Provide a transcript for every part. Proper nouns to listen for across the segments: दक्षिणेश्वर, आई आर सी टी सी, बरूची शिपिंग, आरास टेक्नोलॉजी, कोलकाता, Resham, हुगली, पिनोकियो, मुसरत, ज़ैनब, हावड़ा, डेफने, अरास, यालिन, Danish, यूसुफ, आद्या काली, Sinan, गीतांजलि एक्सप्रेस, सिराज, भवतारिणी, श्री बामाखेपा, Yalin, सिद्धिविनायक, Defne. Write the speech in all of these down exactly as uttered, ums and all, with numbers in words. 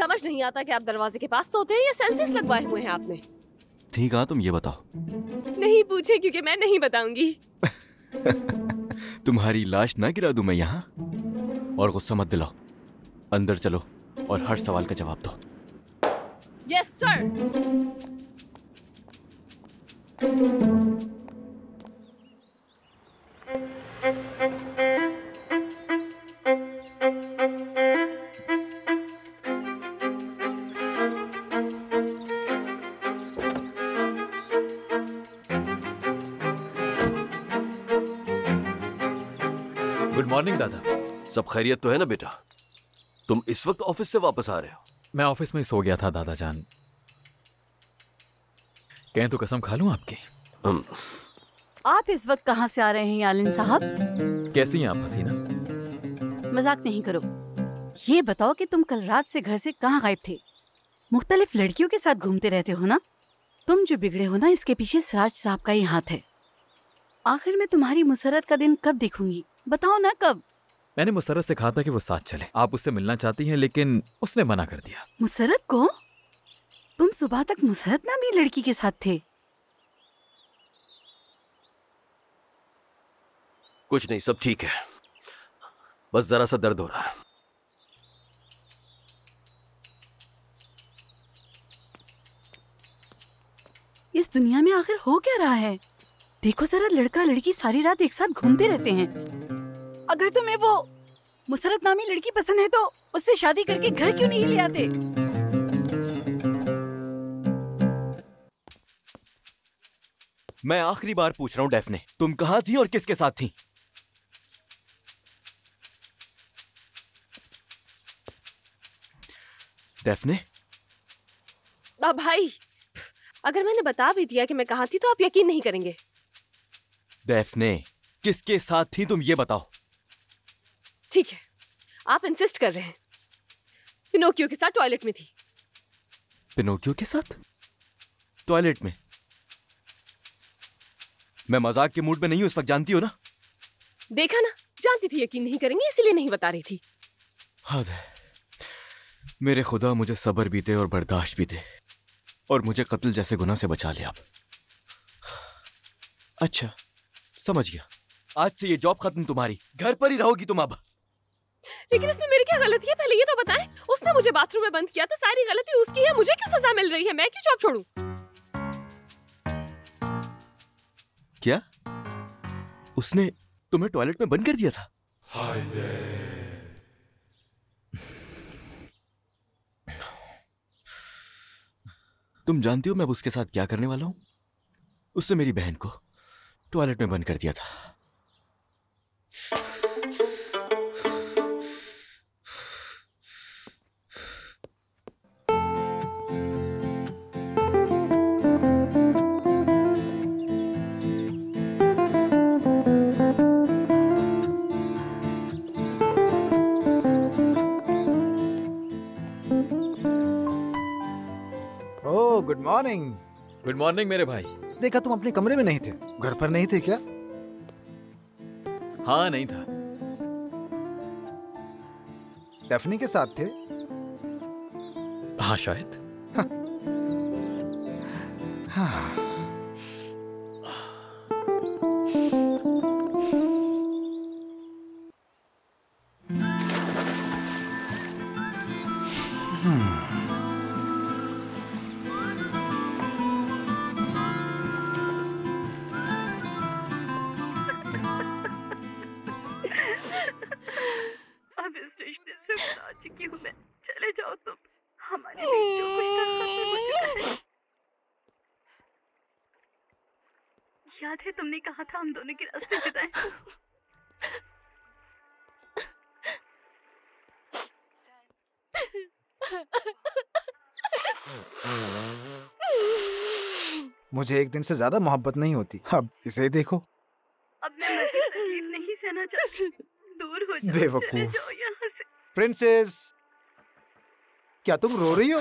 समझ नहीं आता कि आप दरवाजे के पास सोते हैं या सेंसर्स लगवाए हुए हैं आपने। ठीक है, तुम ये बताओ। नहीं पूछे क्योंकि मैं नहीं बताऊंगी। तुम्हारी लाश ना गिरा दूं मैं यहाँ। और गुस्सा मत दिलाओ, अंदर चलो और हर सवाल का जवाब दो। Yes sir. गुड मॉर्निंग दादा। सब खैरियत तो है ना बेटा? तुम इस वक्त ऑफिस से वापस आ रहे हो? मैं ऑफिस में ही सो गया था दादा जान। कहें तो कसम खा लूं आपकी। आप इस वक्त कहां से आ रहे हैं यालिन साहब? कैसी हैं आप हसीना? मजाक नहीं करो। ये बताओ कि तुम कल रात से घर से कहां गायब थे? मुख्तलिफ लड़कियों के साथ घूमते रहते हो ना। तुम जो बिगड़े हो ना, इसके पीछे सिराज साहब का ही हाथ है। आखिर में तुम्हारी मुसरत का दिन कब देखूंगी, बताओ ना कब? मैंने मुसरत से कहा था कि वो साथ चले। आप उससे मिलना चाहती हैं लेकिन उसने मना कर दिया। मुसरत को? तुम सुबह तक मुसरत नाम ही लड़की के साथ थे। कुछ नहीं, सब ठीक है, बस जरा सा दर्द हो रहा है। इस दुनिया में आखिर हो क्या रहा है? देखो जरा, लड़का लड़की सारी रात एक साथ घूमते रहते हैं। अगर तुम्हें वो मुसरत नामी लड़की पसंद है तो उससे शादी करके घर क्यों नहीं ले आते? मैं आखिरी बार पूछ रहा हूँ डेफने, तुम कहाँ थी और किसके साथ थी? डेफने? भाई, अगर मैंने बता भी दिया कि मैं कहाँ थी तो आप यकीन नहीं करेंगे। डेफने, किसके साथ थी तुम, ये बताओ। ठीक है, आप इंसिस्ट कर रहे हैं। पिनोकियो के साथ टॉयलेट में थी। पिनोकियो के साथ टॉयलेट में? मैं मजाक के मूड में नहीं हूं इस वक्त, जानती हो ना। देखा ना, जानती थी, यकीन नहीं करेंगे इसलिए नहीं बता रही थी। हद है, मेरे खुदा, मुझे सब्र भी दे और बर्दाश्त भी दे और मुझे कत्ल जैसे गुनाह से बचा ले आप। अच्छा समझ गया, आज से ये जॉब खत्म, तुम्हारी घर पर ही रहोगी तुम अब। लेकिन इसमें मेरी क्या गलती है, पहले ये तो बताएं। उसने मुझे बाथरूम में बंद किया था, सारी गलती उसकी है। मुझे क्यों सजा मिल रही है? मैं क्यों जॉब छोड़ूं? क्या उसने तुम्हें टॉयलेट में बंद कर दिया था? हाय तुम जानती हो मैं अब उसके साथ क्या करने वाला हूं? उसने मेरी बहन को टॉयलेट में बंद कर दिया था। Oh, good morning. Good morning मेरे भाई। देखा तुम अपने कमरे में नहीं थे, घर पर नहीं थे क्या? हाँ, नहीं था। डेफनी के साथ थे? हाँ शायद। हाँ। हाँ। याद है तुमने कहा था हम दोनों के रास्ते जुदाई? मुझे एक दिन से ज्यादा मोहब्बत नहीं होती, अब इसे देखो। अब मैं मज़ीद तकलीफ नहीं सहना चाहती, दूर हो जाओ, बेवकूफ। जाओ यहाँ से। प्रिंसेस, क्या तुम रो रही हो?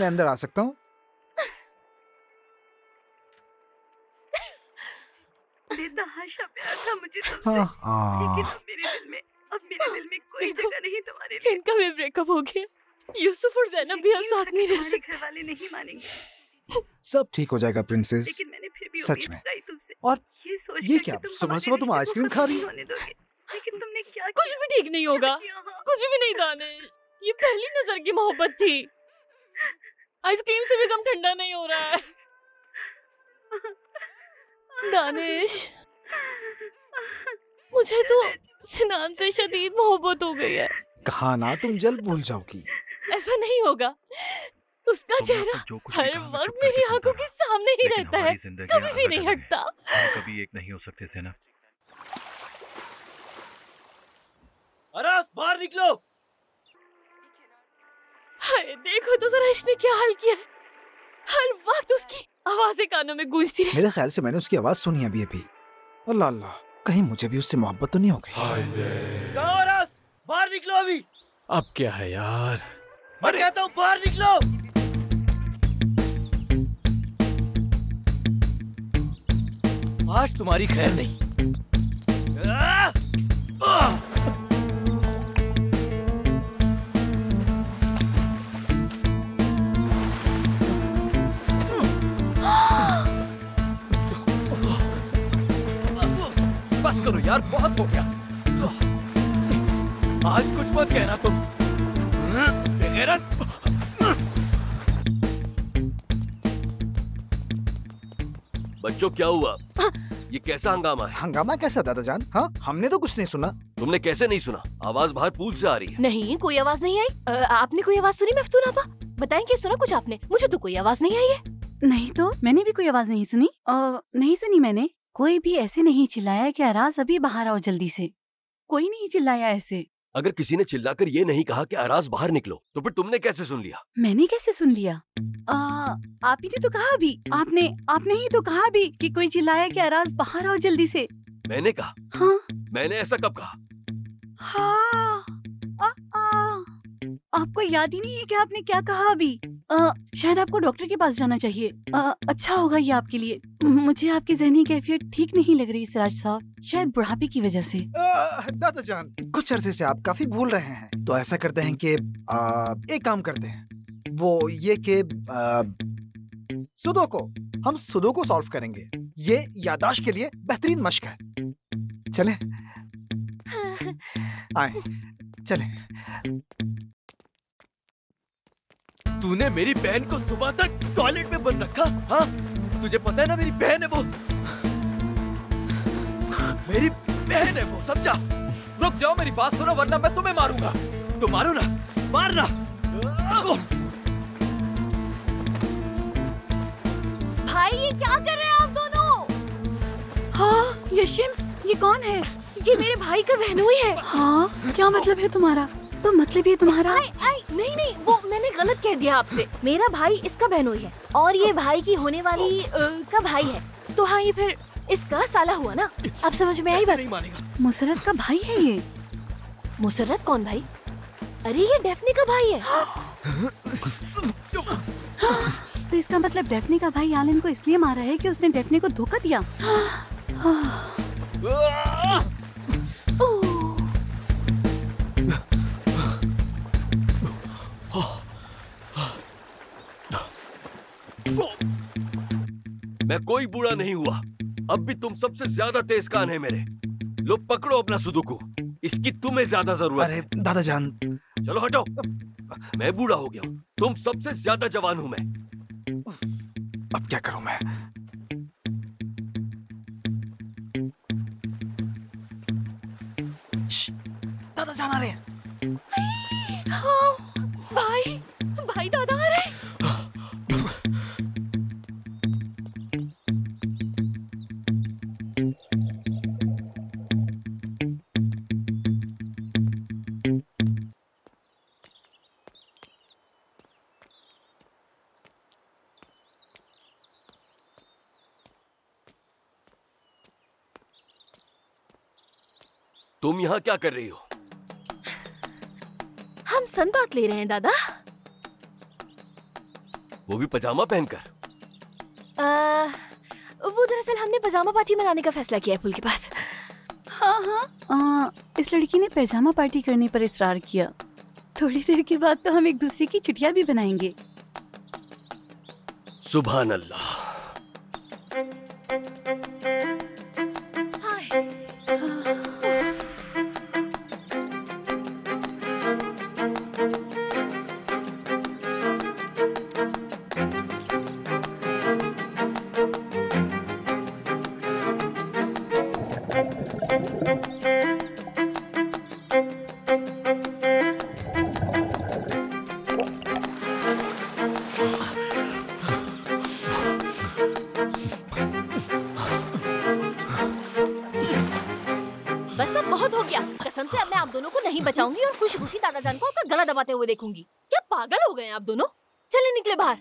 मैं अंदर आ सकता हूँ? बड़े तहाशा प्यार था मुझे तुमसे, लेकिन अब मेरे दिल में अब मेरे दिल में कोई जगह नहीं तुम्हारे लिए। इनका भी ब्रेकअप हो गया। यूसुफ और ज़ैनब भी अब साथ नहीं रह सकते। घर वाले नहीं मानेंगे। सब ठीक हो जाएगा प्रिंसेस। लेकिन मैंने फिर भी सच में और ये क्या सुबह सुबह तुम आइसक्रीम खा रही हो? लेकिन तुमने क्या? कुछ भी ठीक नहीं होगा, कुछ भी नहीं। दानिश, ये पहली नजर की मोहब्बत थी, आइसक्रीम से भी कम ठंडा नहीं हो रहा है। दानिश, मुझे तो सिनान से शदीद मोहब्बत हो गई है। कहा ना तुम जल्द भूल जाओगी। ऐसा नहीं होगा। उसका चेहरा हर वक्त मेरी आंखों के सामने ही रहता है, कभी भी नहीं हटता। कभी एक नहीं हो सकते सेना। अरास, बाहर निकलो। अरे देखो तो जरा इसने क्या हाल किया है। हर वक्त उसकी आवाजें कानों में गूंजती रही। मेरे ख्याल से मैंने उसकी आवाज सुनी अभी अभी। अल्लाह अल्लाह, कहीं मुझे भी उससे मोहब्बत तो नहीं हो गई। अरास, बाहर निकलो अभी। अब क्या है यार, मैं कहता हूँ बाहर निकलो। आज तुम्हारी खैर नहीं। आ, आ, बस करो यार, बहुत हो गया। आज कुछ मत कहना तुम। बच्चों क्या हुआ? ये कैसा हंगामा है? हंगामा कैसा दादा जान? हाँ, हमने तो कुछ नहीं सुना। तुमने कैसे नहीं सुना? आवाज बाहर पूल से आ रही है। नहीं, कोई आवाज नहीं आई। आ, आपने कोई आवाज सुनी मफ्तून आपा? बताएं क्या सुना कुछ आपने? मुझे तो कोई आवाज नहीं आई है। नहीं तो मैंने भी कोई आवाज नहीं सुनी। आ, नहीं सुनी मैंने। कोई भी ऐसे नहीं चिल्लाया कि अराज अभी बाहर आओ जल्दी से। कोई नहीं चिल्लाया ऐसे। अगर किसी ने चिल्लाकर ये नहीं कहा कि अराज बाहर निकलो, तो फिर तुमने कैसे सुन लिया? मैंने कैसे सुन लिया? आ, आप ही ने तो कहा भी, आपने आपने ही तो कहा भी कि कोई चिल्लाया कि अराज बाहर आओ जल्दी से। मैंने कहा? हाँ। मैंने ऐसा कब कहा? हाँ, आ, आ, आपको याद ही नहीं है कि आपने क्या कहा अभी। आ, शायद आपको डॉक्टर के पास जाना चाहिए। आ, अच्छा होगा ये आपके लिए। मुझे आपकी जहनी कैफियत ठीक नहीं लग रही सिराज साहब, शायद बुढ़ापे की वजह से। दादा जान, कुछ अरसे से आप काफी भूल रहे हैं, तो ऐसा करते हैं कि एक काम करते हैं, वो ये कि सुडोको, हम सुडोको सॉल्व करेंगे। ये याददाश्त के लिए बेहतरीन मश्क है। चले आए, चले। तूने मेरी बहन को सुबह तक टॉयलेट में बंद रखा। हाँ, तुझे पता है ना मेरी बहन है वो, मेरी बहन है वो, समझा? रुक जाओ, मेरी बात सुनो, वरना मैं तुम्हें मारूंगा। तुम मारो ना, मारना। भाई ये क्या कर रहे हैं आप दोनों? हाँ यशिम, ये कौन है? ये मेरे भाई का बहनोई है। हाँ, क्या मतलब है तुम्हारा? तो मतलब ये तुम्हारा? आई, आई, नहीं नहीं, वो मैंने गलत कह दिया आपसे। मेरा भाई इसका बहनोई है और ये भाई की होने वाली आ, का भाई है, तो हाँ ये फिर इसका साला हुआ ना। अब समझ में आई बात? मुसरत का भाई है ये। मुसरत कौन भाई? अरे ये डेफ्ने का भाई है। तो इसका मतलब डेफ्ने का भाई यालिन को इसलिए मारा है कि उसने डेफ्ने को धोखा दिया। मैं कोई बूढ़ा नहीं हुआ, अब भी तुम सबसे ज्यादा तेज कान है मेरे। लो पकड़ो अपना सुडोकू, इसकी तुम्हें ज्यादा जरूरत है। अरे दादा जान, चलो हटो, मैं बूढ़ा हो गया हूँ, तुम सबसे ज्यादा जवान हूँ मैं। अब क्या करूँ मैं? दादा जान आ रहे हैं। भाई, भाई दादा आ रहे हैं। तुम यहाँ क्या कर रही हो? हम संदात ले रहे हैं दादा। वो भी पजामा पहनकर? आ, वो दरअसल हमने पजामा पार्टी मनाने का फैसला किया है पुल के पास। हाँ हाँ आ, इस लड़की ने पैजामा पार्टी करने पर इसरार किया। थोड़ी देर के बाद तो हम एक दूसरे की चुटिया भी बनाएंगे। सुभान अल्लाह। बचाऊंगी और खुशी खुशी दादा जान को उसका गला दबाते हुए देखूंगी। क्या पागल हो गए हैं आप दोनों? चले निकले बाहर।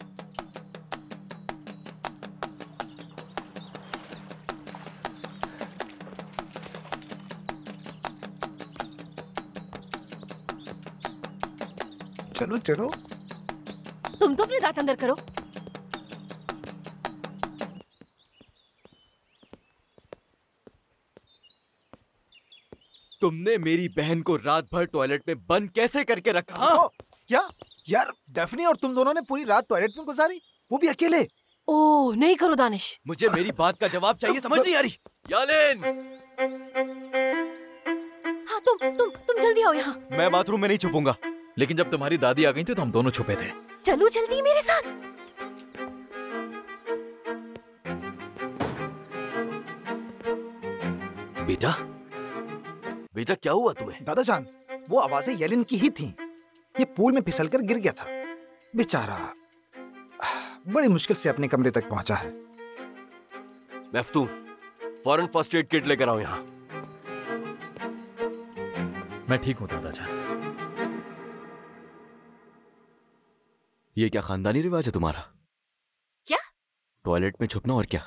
चलो चलो। तुम तो अपनी रात अंदर करो। तुमने मेरी बहन को रात भर टॉयलेट में बंद कैसे करके रखा? हाँ? क्या यार, डेफनी और तुम दोनों ने पूरी रात टॉयलेट में गुजारी, वो भी अकेले? ओह नहीं करो दानिश, मुझे मेरी बात का जवाब चाहिए। समझ नहीं आ रही। यालिन। हाँ तुम तुम तुम जल्दी आओ यहाँ। मैं बाथरूम में नहीं छुपूंगा, लेकिन जब तुम्हारी दादी आ गई थी तो हम दोनों छुपे थे। चलो जल्दी मेरे साथ। बेटा बेटा क्या हुआ तुम्हें? दादा जान, वो आवाजें यलिन की ही थीं। ये पूल में फिसलकर गिर गया था। बेचारा बड़ी मुश्किल से अपने कमरे तक पहुंचा है। मफ्तून, फौरन फर्स्ट एड किट लेकर आओ यहाँ। मैं ठीक हूँ दादा जान। ये क्या खानदानी रिवाज है तुम्हारा? क्या टॉयलेट में छुपना? और क्या?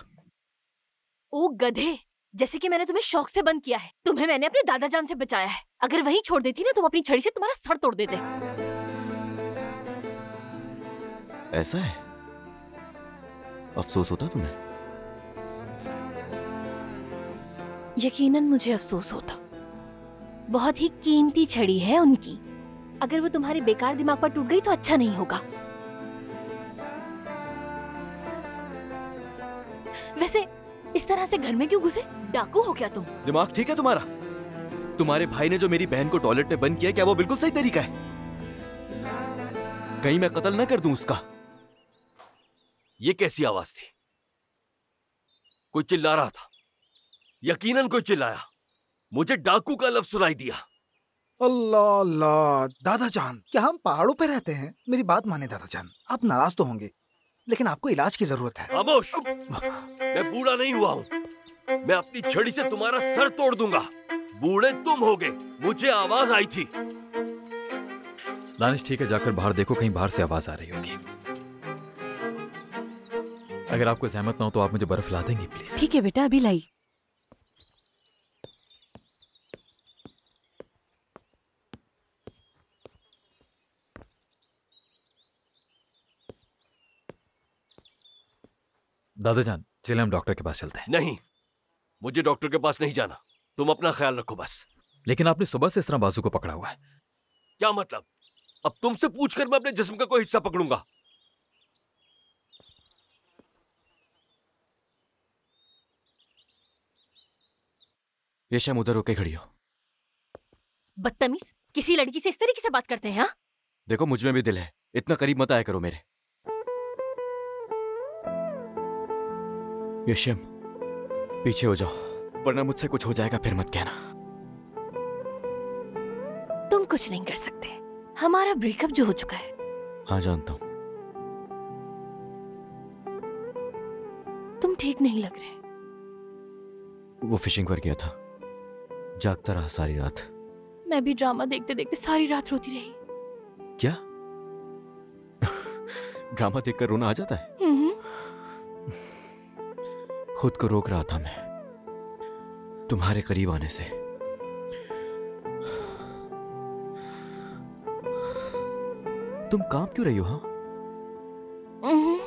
ओ गधे, जैसे कि मैंने तुम्हें शौक से बंद किया है, तुम्हें मैंने अपने दादा जान से बचाया है। अगर वहीं छोड़ देती ना, तुम अपनी छड़ी से तुम्हारा सर तोड़ देते। ऐसा है? अफसोस होता तुम्हें? यकीनन मुझे अफसोस होता। बहुत ही कीमती छड़ी है उनकी। अगर वो तुम्हारे बेकार दिमाग पर टूट गई तो अच्छा नहीं होगा। वैसे इस तरह से घर में क्यों घुसे? डाकू हो क्या तुम? दिमाग ठीक है तुम्हारा? तुम्हारे भाई ने जो मेरी बहन को टॉयलेट में बंद किया, क्या वो बिल्कुल सही तरीका है? कहीं मैं कत्ल न कर दूं उसका? ये कैसी आवाज थी? कोई चिल्ला रहा था। यकीनन कोई चिल्लाया। मुझे डाकू का लफ्ज सुनाई दिया। अल्लाह अल्लाह। दादा जान, क्या हम पहाड़ों पर रहते हैं? मेरी बात माने दादा जान, आप नाराज तो होंगे, लेकिन आपको इलाज की जरूरत है। खामोश। मैं बूढ़ा नहीं हुआ हूँ। मैं अपनी छड़ी से तुम्हारा सर तोड़ दूंगा। बूढ़े तुम होगे। मुझे आवाज आई थी। दानिश ठीक है, जाकर बाहर देखो, कहीं बाहर से आवाज आ रही होगी। अगर आपको सहमत ना हो तो आप मुझे बर्फ ला देंगे प्लीज? ठीक है बेटा, अभी लाई। दादा जान चले, हम डॉक्टर के पास चलते हैं। नहीं, मुझे डॉक्टर के पास नहीं जाना। तुम अपना ख्याल रखो बस। लेकिन आपने सुबह से इस तरह बाजू को पकड़ा हुआ है। क्या मतलब? अब तुमसे पूछकर मैं अपने जिस्म का कोई हिस्सा पकड़ूंगा? ये शाम उधर रोके खड़ी हो। बदतमीज, किसी लड़की से इस तरीके से बात करते हैं? हा? देखो मुझ में भी दिल है, इतना करीब मत आया करो मेरे। यशम पीछे हो जाओ, वरना मुझसे कुछ हो जाएगा फिर मत कहना। तुम कुछ नहीं कर सकते, हमारा ब्रेकअप जो हो चुका है। हाँ जानता हूँ। तुम ठीक नहीं लग रहे। वो फिशिंग पर गया था, जागता रहा सारी रात। मैं भी ड्रामा देखते देखते सारी रात रोती रही। क्या? ड्रामा देखकर रोना आ जाता है? खुद को रोक रहा था मैं तुम्हारे करीब आने से। तुम कांप क्यों रही हो? हाँ?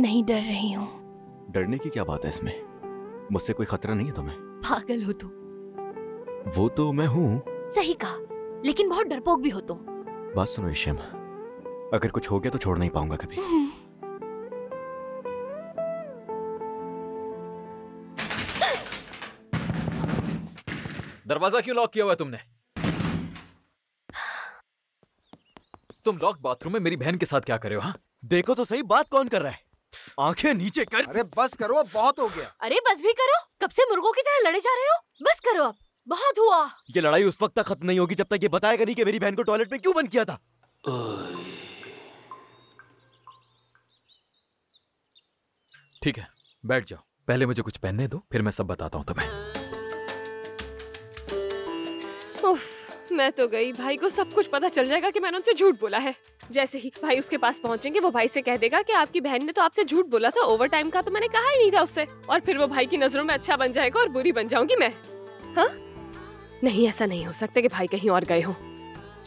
नहीं डर रही हूँ। डरने की क्या बात है इसमें? मुझसे कोई खतरा नहीं है तुम्हें। पागल हो तुम। वो तो मैं हूँ। सही कहा, लेकिन बहुत डरपोक भी हो तुम। बात सुनो रेशम, अगर कुछ हो गया तो छोड़ नहीं पाऊंगा कभी। दरवाजा क्यों लॉक किया हुआ है तुमने? तुम लॉक बाथरूम में मेरी बहन के साथ क्या कर रहे हो? हाँ देखो तो सही, बात कौन कर रहा है? आंखें नीचे कर। अरे बस करो, बहुत हो गया। अरे बस भी करो, कब से मुर्गों की तरह लड़े जा रहे हो? बस करो अब, बहुत हुआ। ये लड़ाई उस वक्त तक खत्म नहीं होगी जब तक ये बताएगा नहीं कि मेरी बहन को टॉयलेट में क्यों बंद किया था। ठीक है, बैठ जाओ। पहले मुझे कुछ पहनने दो, फिर मैं सब बताता हूँ तुम्हें। उफ, मैं तो गई। भाई को सब कुछ पता चल जाएगा कि मैंने उनसे झूठ बोला है। जैसे ही भाई उसके पास पहुँचेंगे, वो भाई से कह देगा कि आपकी बहन ने तो आपसे झूठ बोला था, ओवर टाइम का तो मैंने कहा ही नहीं था उससे। और फिर वो भाई की नजरों में अच्छा बन जाएगा और बुरी बन जाऊंगी मैं। हाँ नहीं, ऐसा नहीं हो सकता कि भाई कहीं और गए हो,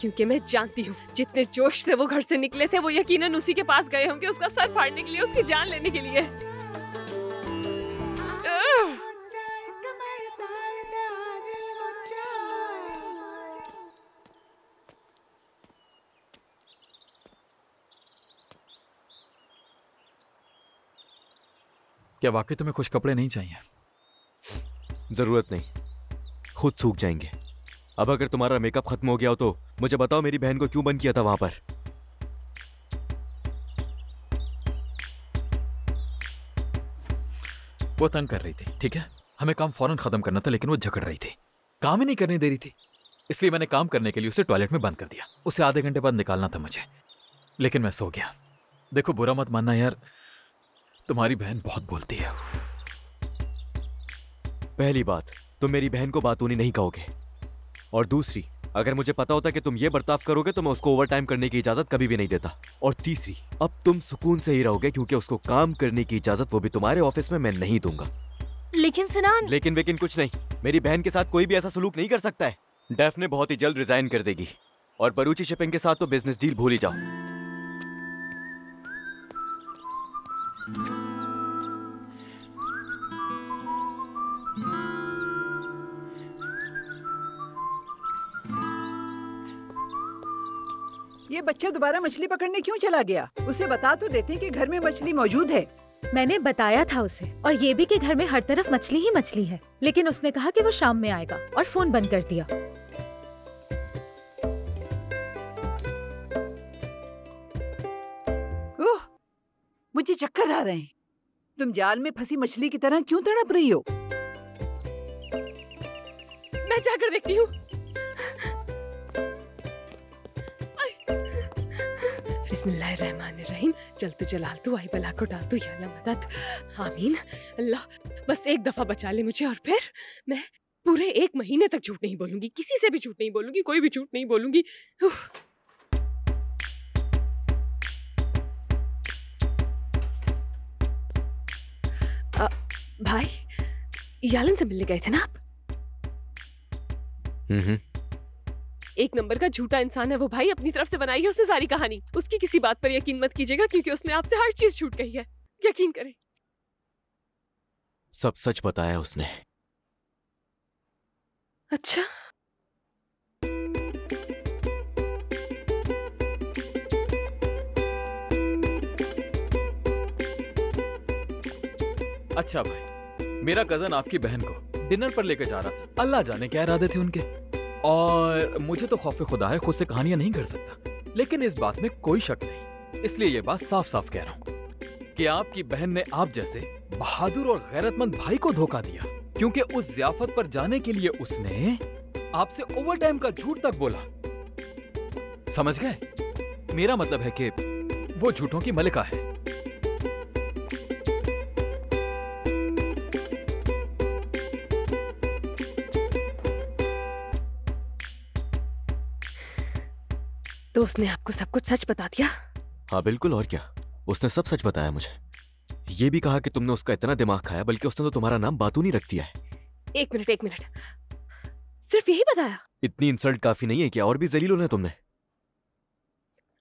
क्योंकि मैं जानती हूँ जितने जोश से वो घर से निकले थे वो यकीनन उसी के पास गए होंगे, उसका सर फाड़ने के लिए, उसकी जान लेने के लिए। क्या वाकई तुम्हें खुश कपड़े नहीं चाहिए? जरूरत नहीं, खुद सूख जाएंगे। अब अगर तुम्हारा मेकअप खत्म हो गया हो तो मुझे बताओ मेरी बहन को क्यों बंद किया था वहां पर? वो तंग कर रही थी, ठीक है, हमें काम फौरन खत्म करना था, लेकिन वो झगड़ रही थी, काम ही नहीं करने दे रही थी, इसलिए मैंने काम करने के लिए उसे टॉयलेट में बंद कर दिया। उसे आधे घंटे बाद निकालना था मुझे, लेकिन मैं सो गया। देखो बुरा मत मानना यार, तुम्हारी बहन बहुत बोलती है। पहली बात, तुम मेरी बहन को बातूनी नहीं कहोगे, और दूसरी, अगर मुझे पता होता कि तुम ये बर्ताव करोगे तो मैं उसको ओवरटाइम करने की इजाजत कभी भी नहीं देता। और तीसरी, अब तुम सुकून से ही रहोगे, क्योंकि उसको काम करने की इजाजत वो भी तुम्हारे ऑफिस में मैं नहीं दूंगा। लेकिन सिनान। लेकिन लेकिन कुछ नहीं, मेरी बहन के साथ कोई भी ऐसा सलूक नहीं कर सकता है। डेफ्ने बहुत ही जल्द रिजाइन कर देगी, और बरूची शिपिंग के साथ तो बिजनेस डील भूल ही जाओ। ये बच्चा दोबारा मछली पकड़ने क्यों चला गया? उसे बता तो देते कि घर में मछली मौजूद है। मैंने बताया था उसे, और ये भी कि घर में हर तरफ मछली ही मछली है, लेकिन उसने कहा कि वो शाम में आएगा और फोन बंद कर दिया। ओह, मुझे चक्कर आ रहे हैं। तुम जाल में फंसी मछली की तरह क्यों तड़प रही हो? मैं जाकर देखती हूँ। बिस्मिल्लाहिर्रहमानिर्रहीम, चल तू जलाल तू आई बला को डाल तू या अल्लाह मदद, आमीन। अल्लाह बस एक दफा बचा ले मुझे, और फिर मैं पूरे एक महीने तक झूठ नहीं बोलूंगी, किसी से भी झूठ नहीं बोलूंगी, कोई भी झूठ नहीं बोलूंगी। आ, भाई यालिन से मिलने गए थे ना आप? हम्म, एक नंबर का झूठा इंसान है वो भाई, अपनी तरफ से बनाई है उसने सारी कहानी। उसकी किसी बात पर यकीन मत कीजिएगा, क्योंकि उसने आपसे हर चीज झूठ कही है, यकीन करें। सब सच बताया उसने। अच्छा अच्छा भाई, मेरा कजन आपकी बहन को डिनर पर लेकर जा रहा था, अल्लाह जाने क्या इरादे थे उनके, और मुझे तो खौफ खुदा है, खुद से कहानियां नहीं कर सकता, लेकिन इस बात में कोई शक नहीं, इसलिए ये बात साफ साफ कह रहा हूँ कि आपकी बहन ने आप जैसे बहादुर और गैरतमंद भाई को धोखा दिया, क्योंकि उस जियाफत पर जाने के लिए उसने आपसे ओवरटाइम का झूठ तक बोला। समझ गए? मेरा मतलब है कि वो झूठों की मलिका है। तो उसने आपको सब कुछ सच बता दिया? हाँ बिल्कुल, और क्या, उसने सब सच बताया मुझे। ये भी कहा कि तुमने उसका इतना दिमाग खाया, बल्कि उसने तो तुम्हारा नाम बातूनी रख दिया है। एक मिनट एक मिनट, सिर्फ यही बताया? इतनी इंसल्ट काफी नहीं है क्या? और भी जलील होना तुमने।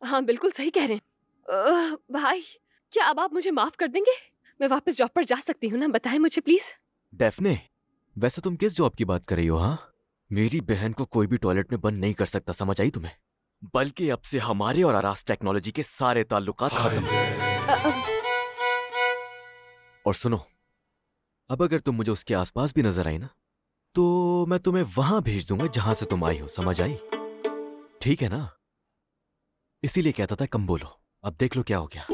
हाँ बिल्कुल सही कह रहे हैं। आ, भाई क्या अब आप मुझे माफ कर देंगे? मैं वापस जॉब पर जा सकती हूँ ना, बताएं मुझे प्लीज। डेफने, वैसे तुम किस जॉब की बात कर रही हो? हाँ, मेरी बहन को कोई भी टॉयलेट में बंद नहीं कर सकता, समझ आई तुम्हें? बल्कि अब से हमारे और आरास टेक्नोलॉजी के सारे ताल्लुकात खत्म। और सुनो, अब अगर तुम मुझे उसके आसपास भी नजर आई ना, तो मैं तुम्हें वहां भेज दूंगा जहां से तुम आई हो, समझ आई? ठीक है ना? इसीलिए कहता था कम बोलो। अब देख लो क्या हो गया।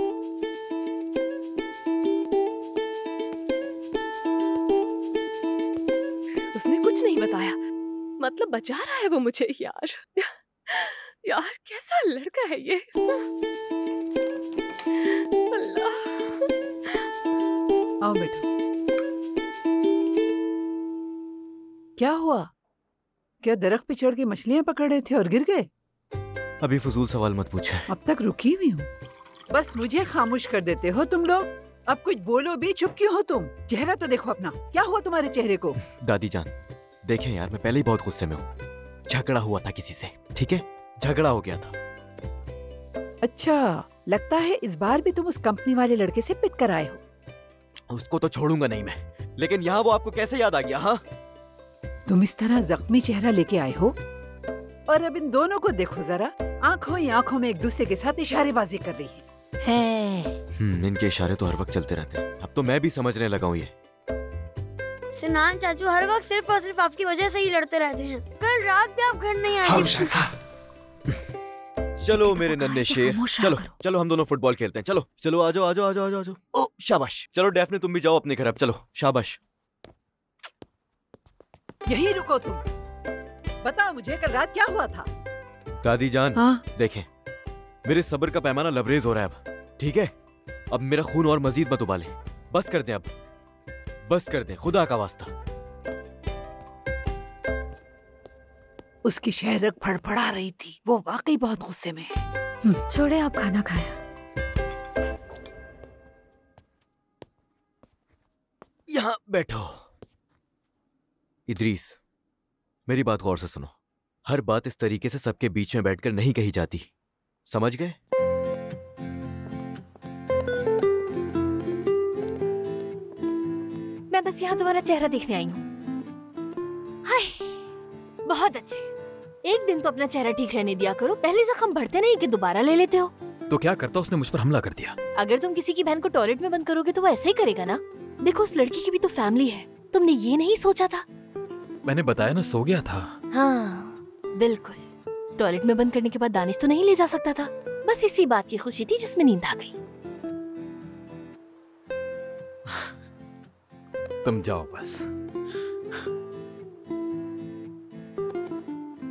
उसने कुछ नहीं बताया, मतलब बचा रहा है वो मुझे। यार यार कैसा लड़का है ये। अल्लाह। आओ बेटा, क्या हुआ? क्या दरख्त पे चढ़ के मछलियाँ पकड़ रहे थे और गिर गए? अभी फजूल सवाल मत पूछे। अब तक रुकी हुई हूँ, बस मुझे खामोश कर देते हो तुम लोग। अब कुछ बोलो भी, चुप क्यों हो तुम? चेहरा तो देखो अपना, क्या हुआ तुम्हारे चेहरे को? दादी जान देखें यार, मैं पहले ही बहुत गुस्से में हूँ। झगड़ा हुआ था किसी से, ठीक है, झगड़ा हो गया था। अच्छा, लगता है इस बार भी तुम उस कंपनी वाले लड़के से पिट कर आए हो। उसको तो छोड़ूंगा नहीं मैं, लेकिन यहाँ वो आपको कैसे याद आ गया? हाँ, तुम इस तरह जख्मी चेहरा लेके आए हो, और अब इन दोनों को देखो जरा, आंखों ही आंखों में एक दूसरे के साथ इशारेबाजी कर रही है। हम्म, इनके इशारे तो हर वक्त चलते रहते हैं। अब तो मैं भी समझने लगा हूँ ये। सिनान चाचू हर वक्त सिर्फ और सिर्फ आपकी वजह से ही लड़ते रहते हैं। कल रात भी आप घर नहीं आए। चलो मेरे नन्हे शेर, चलो चलो हम दोनों फुटबॉल खेलते हैं। चलो चलो, आ जाओ आ जाओ आ जाओ आ जाओ। शाबाश, चलो डेफने तुम भी जाओ अपने घर। अब चलो, शाबाश। यही रुको तुम, बताओ मुझे कल रात क्या हुआ था? दादी जान हाँ? देखें, मेरे सब्र का पैमाना लबरेज हो रहा है अब, ठीक है? अब मेरा खून और मजीद मत उबाले, बस कर दें, अब बस कर दें, खुदा का वास्ता। उसकी शहरक फड़फड़ा रही थी, वो वाकई बहुत गुस्से में है। छोड़े, आप खाना खाएं। यहाँ बैठो। इदरीस, मेरी बात गौर से सुनो। हर बात इस तरीके से सबके बीच में बैठकर नहीं कही जाती, समझ गए? मैं बस यहाँ तुम्हारा चेहरा देखने आई हूँ। हाय, बहुत अच्छे। एक दिन तो अपना चेहरा ठीक रहने दिया करो, पहले जख्म भरते नहीं कि दोबारा ले लेते हो। तो क्या करता, उसने मुझ पर हमला कर दिया। अगर तुम किसी की बहन को टॉयलेट में बंद करोगे तो वो ऐसा ही करेगा ना। देखो, उस लड़की की भी तो फैमिली है, तुमने ये नहीं सोचा था? मैंने बताया ना, सो गया था। हाँ बिल्कुल, टॉयलेट में बंद करने के बाद दानिश तो नहीं ले जा सकता था। बस इसी बात की खुशी थी जिसमें नींद आ गई। तुम जाओ बस।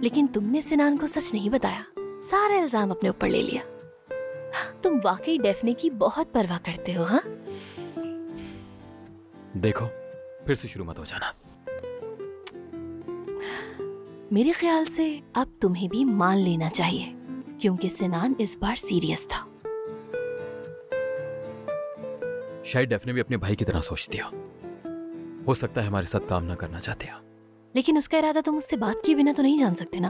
लेकिन तुमने सिनान को सच नहीं बताया, सारा इल्जाम अपने ऊपर ले लिया। तुम वाकई डेफने की बहुत परवाह करते हो। हाँ देखो, फिर से शुरू मत हो जाना। मेरे ख्याल से अब तुम्हें भी मान लेना चाहिए, क्योंकि सिनान इस बार सीरियस था। शायद डेफने भी अपने भाई की तरह सोचती हो। हो सकता है हमारे साथ काम ना करना चाहते हो। लेकिन उसका इरादा तुम उससे बात किए बिना तो नहीं जान सकते ना।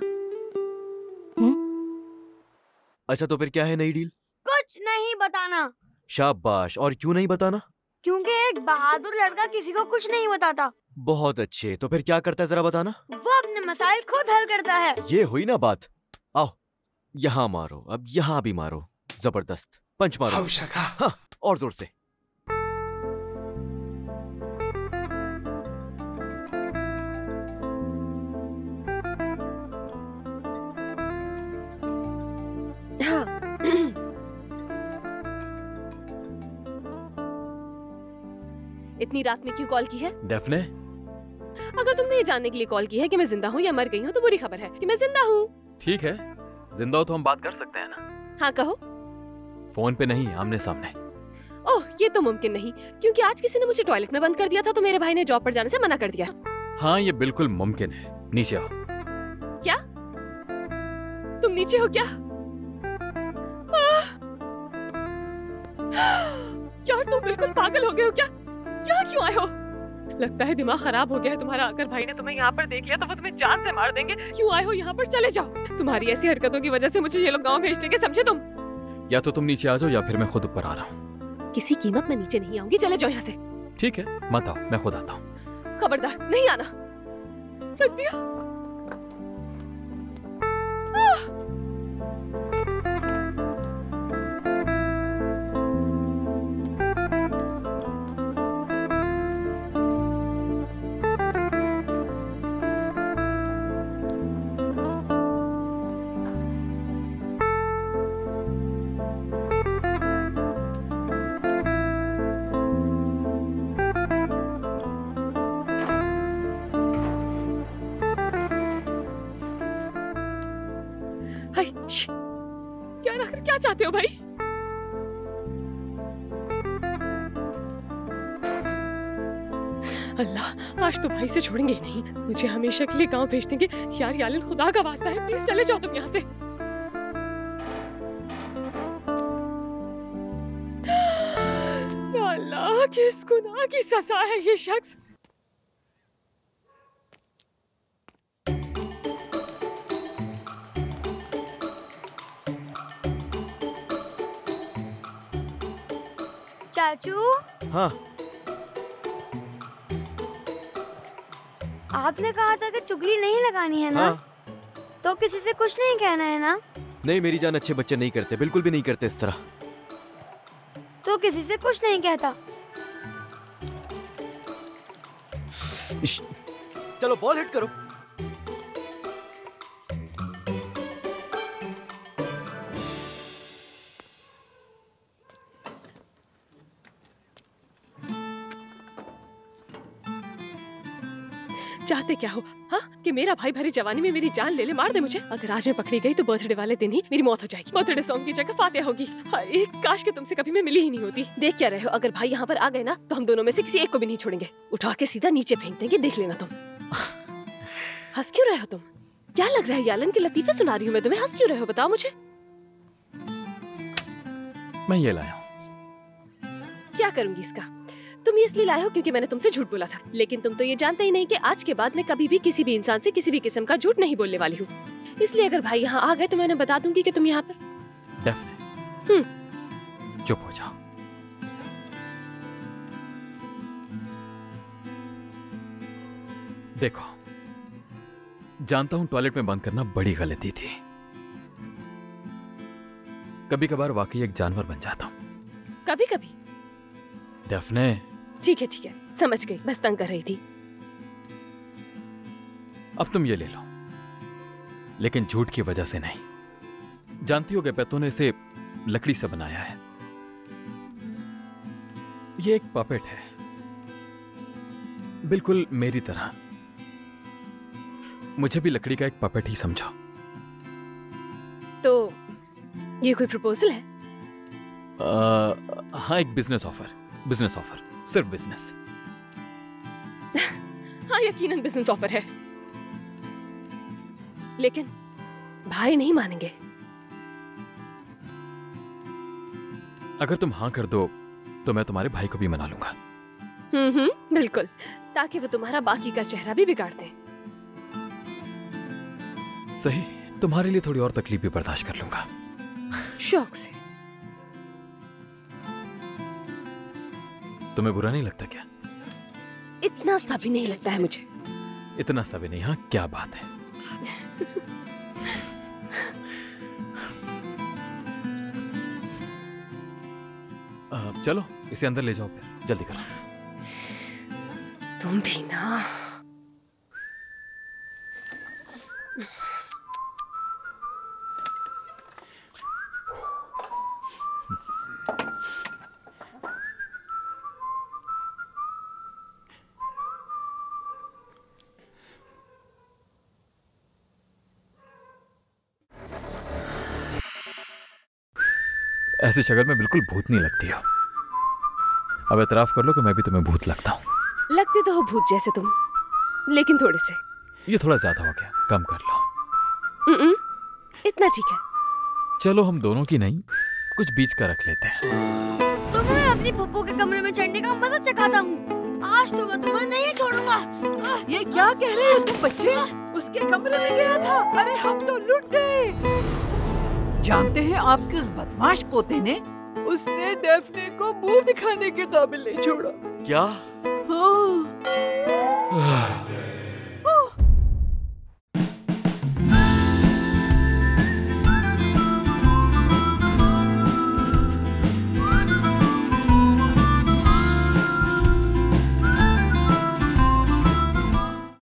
हुँ? अच्छा तो फिर क्या है नई डील? कुछ नहीं बताना। शाबाश, और क्यों नहीं बताना? क्योंकि एक बहादुर लड़का किसी को कुछ नहीं बताता। बहुत अच्छे, तो फिर क्या करता है जरा बताना? वो अपने मसाइल खुद हल करता है। ये हुई ना बात। आओ यहाँ मारो, अब यहाँ भी मारो, जबरदस्त पंच मारो। हाँ, और जोर से। इतनी रात में क्यों कॉल की है? डेफने, अगर तुमने ये जानने के लिए कॉल की है कि मैं जिंदा हूँ या मर गई हूँ तो बुरी खबर है कि मैं जिंदा हूँ। ठीक है, जिंदा हो तो हम बात कर सकते हैं ना? हाँ कहो। फोन पे नहीं, आमने सामने। ओह, ये तो मुमकिन नहीं, क्योंकि आज किसी ने मुझे टॉयलेट में बंद कर दिया था तो मेरे भाई ने जॉब पर जाने से मना कर दिया। हाँ ये बिल्कुल मुमकिन है। नीचे आओ। क्या तुम नीचे हो क्या? यार तुम बिल्कुल पागल हो गए हो क्या? यहाँ क्यों आए हो? लगता है दिमाग खराब हो गया है तुम्हारा। अगर भाई ने तुम्हें यहाँ पर देख लिया तो वो तुम्हें जान से मार देंगे। क्यों आए हो यहाँ पर? चले जाओ। तुम्हारी ऐसी हरकतों की वजह से मुझे ये लोग गांव भेज देंगे, समझे तुम? या तो तुम नीचे आ जाओ या फिर मैं खुद ऊपर आ रहा हूँ। किसी कीमत में नीचे नहीं आऊंगी। चले जाओ यहाँ से। ठीक है मत आओ, मैं खुद आता हूँ। खबरदार नहीं आना। रख दिया। चाहते हो भाई? अल्लाह, आज तो भाई से छोड़ेंगे ही नहीं। मुझे हमेशा के लिए गांव भेज देंगे। यार यालिन, खुदा का वास्ता है, प्लीज चले जाओ तुम यहाँ से। अल्लाह, किस गुनाह की सजा है ये शख्स। चाचू, हाँ, आपने कहा था कि चुगली नहीं लगानी है ना? हाँ। तो किसी से कुछ नहीं कहना है ना? नहीं मेरी जान, अच्छे बच्चे नहीं करते, बिल्कुल भी नहीं करते इस तरह। तो किसी से कुछ नहीं कहता। चलो बॉल हिट करो। चाहते क्या हो, हाँ, कि मेरा भाई भरी जवानी में मेरी जान ले ले, मार दे मुझे। अगर आज मैं पकड़ी गई तो बर्थडे वाले दिन ही मेरी मौत हो जाएगी। बर्थडे सॉन्ग की जगह फातिहा होगी। हाय, काश कि तुमसे कभी मैं मिली ही नहीं होती। देख क्या रहे हो, अगर भाई यहाँ पर आ गए ना तो हम दोनों में से किसी एक को भी नहीं छोड़ेंगे। उठा के सीधा नीचे फेंक देंगे, देख लेना। तुम हंस क्यों रहे हो? तुम क्या लग रहा है यालन के लतीफे सुना रही हूँ मैं तुम्हें? हंस क्यों रहे हो बताओ मुझे। मैं ये लाया हूँ। क्या करूँगी इसका? तुम ये इसलिए लाए हो क्योंकि मैंने तुमसे झूठ बोला था, लेकिन तुम तो ये जानते ही नहीं कि आज के बाद मैं कभी भी किसी भी इंसान से किसी भी किस्म का झूठ नहीं बोलने वाली हूँ। इसलिए अगर भाई यहाँ आ गए तो मैंने बता दूंगी कि तुम यहाँ पर। डेफने, हम्म, चुप हो जाओ। देखो, जानता हूँ टॉयलेट में बंद करना बड़ी गलती थी। कभी कभार वाकई एक जानवर बन जाता हूँ। कभी कभी। डेफने, ठीक है ठीक है, समझ गई, बस तंग कर रही थी। अब तुम ये ले लो, लेकिन झूठ की वजह से नहीं। जानती हो गैपेतों ने इसे लकड़ी से बनाया है। ये एक पपेट है, बिल्कुल मेरी तरह। मुझे भी लकड़ी का एक पपेट ही समझो। तो ये कोई प्रपोजल है? आ, हाँ, एक बिजनेस ऑफर। बिजनेस ऑफर, सिर्फ बिजनेस। हाँ, यकीनन बिजनेस ऑफर है, लेकिन भाई नहीं मानेंगे। अगर तुम हाँ कर दो तो मैं तुम्हारे भाई को भी मना लूंगा। हम्म, बिल्कुल, ताकि वो तुम्हारा बाकी का चेहरा भी बिगाड़ दे। सही, तुम्हारे लिए थोड़ी और तकलीफ भी बर्दाश्त कर लूंगा। शौक से। तुम्हें बुरा नहीं लगता क्या? इतना सा भी नहीं लगता है मुझे। इतना सा भी नहीं? हाँ, क्या बात है। आ, चलो इसे अंदर ले जाओ, फिर जल्दी करो। तुम भी ना। ऐसी शक्ल में बिल्कुल भूत नहीं लगती हो। अब एतराफ कर लो कि मैं भी तुम्हें भूत लगता हूँ। लगते तो हो भूत जैसे तुम, लेकिन थोड़े से। ये थोड़ा ज्यादा हो गया, कम कर लो। इतना ठीक है। चलो हम दोनों की नहीं, कुछ बीच का रख लेते हैं। तो मैं अपनी पप्पू के कमरे में चढ़ने का मजा चखाता हूँ। आज तो मैं तुम्हें नहीं छोड़ूंगा। ये क्या कह रहे हो तुम बच्चे? उसके कमरे में गया था? अरे हम तो लुट गए। जानते हैं आपके उस बदमाश पोते ने उसने डेफ्ने को मुंह दिखाने के काबिल नहीं छोड़ा। क्या? हाँ।